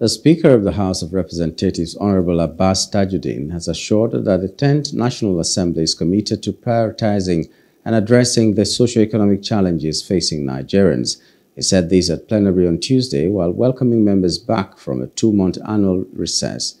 The Speaker of the House of Representatives, Honorable Abbas Tajudeen, has assured that the 10th National Assembly is committed to prioritizing and addressing the socio-economic challenges facing Nigerians. He said this at plenary on Tuesday while welcoming members back from a 2-month annual recess.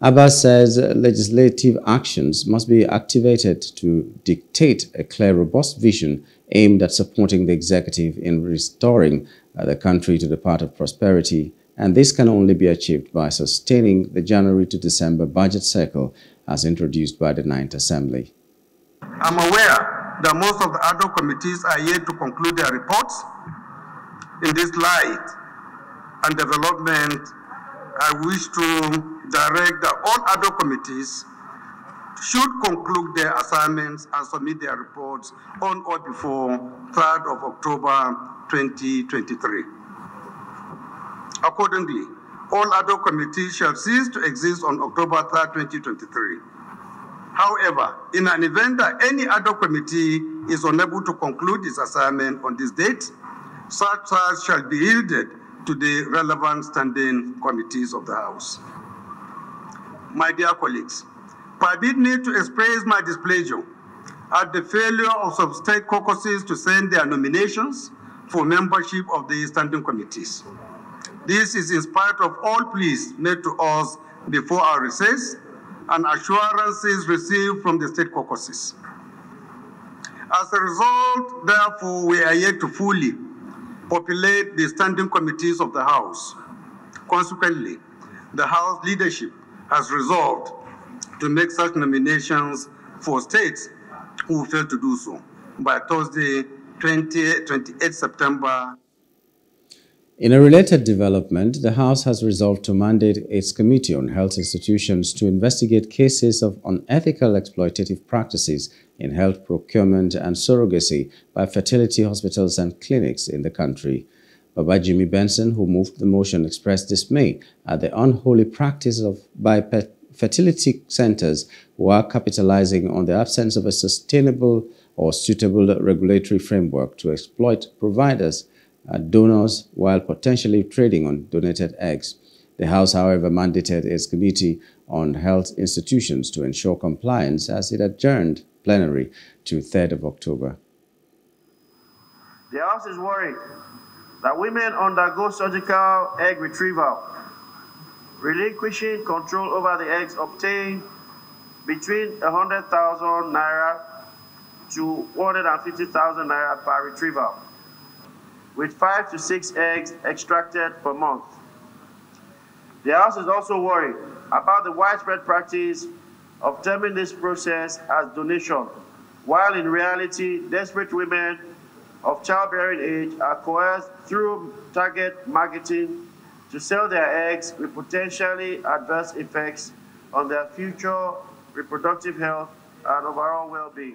Abbas says legislative actions must be activated to dictate a clear, robust vision aimed at supporting the executive in restoring the country to the path of prosperity. And this can only be achieved by sustaining the January to December budget cycle as introduced by the 9th Assembly. I'm aware that most of the other committees are yet to conclude their reports. In this light and development, I wish to direct that all other committees should conclude their assignments and submit their reports on or before 3rd of October 2023. Accordingly, all other committees shall cease to exist on October 3rd, 2023. However, in an event that any other committee is unable to conclude its assignment on this date, such tasks shall be yielded to the relevant standing committees of the House. My dear colleagues, permit me to express my displeasure at the failure of some state caucuses to send their nominations for membership of the standing committees. This is in spite of all pleas made to us before our recess and assurances received from the state caucuses. As a result, therefore, we are yet to fully populate the standing committees of the House. Consequently, the House leadership has resolved to make such nominations for states who fail to do so by Thursday, 28 September. In a related development, the House has resolved to mandate its Committee on Health Institutions to investigate cases of unethical exploitative practices in health procurement and surrogacy by fertility hospitals and clinics in the country. Baba Jimmy Benson, who moved the motion, expressed dismay at the unholy practice by fertility centers who are capitalizing on the absence of a sustainable or suitable regulatory framework to exploit providers donors while potentially trading on donated eggs. The House, however, mandated its Committee on Health Institutions to ensure compliance as it adjourned plenary to 3rd of October. The House is worried that women undergo surgical egg retrieval, relinquishing control over the eggs obtained between 100,000 naira to 150,000 naira per retrieval, with 5 to 6 eggs extracted per month. The House is also worried about the widespread practice of terming this process as donation, while in reality, desperate women of childbearing age are coerced through target marketing to sell their eggs with potentially adverse effects on their future reproductive health and overall well-being.